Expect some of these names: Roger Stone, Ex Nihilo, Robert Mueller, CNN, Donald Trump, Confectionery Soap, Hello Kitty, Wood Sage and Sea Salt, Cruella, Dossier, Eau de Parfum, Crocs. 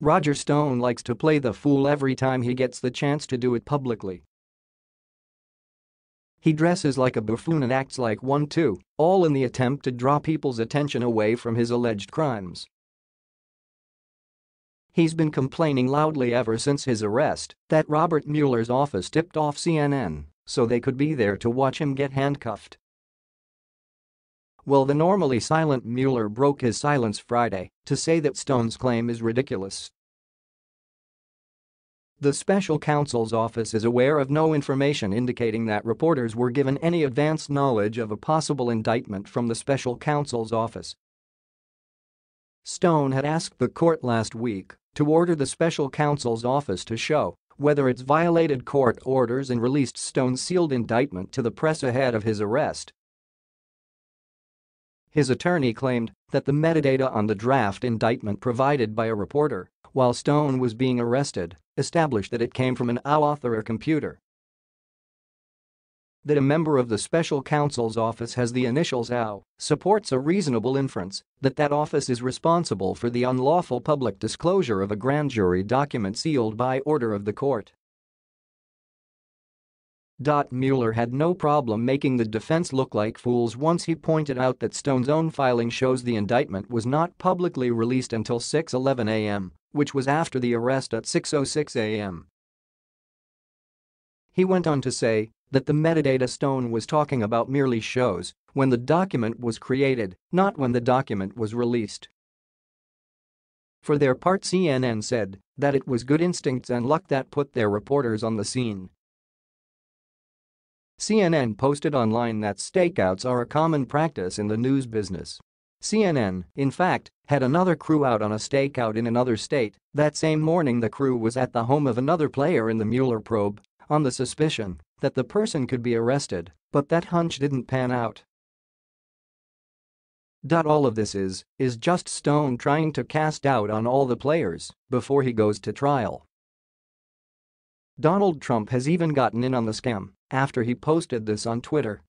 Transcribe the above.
Roger Stone likes to play the fool every time he gets the chance to do it publicly. He dresses like a buffoon and acts like one too, all in the attempt to draw people's attention away from his alleged crimes. He's been complaining loudly ever since his arrest that Robert Mueller's office tipped off CNN so they could be there to watch him get handcuffed. Well, the normally silent Mueller broke his silence Friday to say that Stone's claim is ridiculous. The special counsel's office is aware of no information indicating that reporters were given any advance knowledge of a possible indictment from the special counsel's office. Stone had asked the court last week to order the special counsel's office to show whether it's violated court orders and released Stone's sealed indictment to the press ahead of his arrest. His attorney claimed that the metadata on the draft indictment provided by a reporter while Stone was being arrested established that it came from an author or computer. That a member of the special counsel's office has the initials AU supports a reasonable inference that that office is responsible for the unlawful public disclosure of a grand jury document sealed by order of the court. Mueller had no problem making the defense look like fools once he pointed out that Stone's own filing shows the indictment was not publicly released until 6:11 a.m., which was after the arrest at 6:06 a.m. He went on to say that the metadata Stone was talking about merely shows when the document was created, not when the document was released. For their part, CNN said that it was good instincts and luck that put their reporters on the scene. CNN posted online that stakeouts are a common practice in the news business. CNN, in fact, had another crew out on a stakeout in another state that same morning. The crew was at the home of another player in the Mueller probe on the suspicion that the person could be arrested, but that hunch didn't pan out. All of this is just Stone trying to cast doubt on all the players before he goes to trial. Donald Trump has even gotten in on the scam after he posted this on Twitter.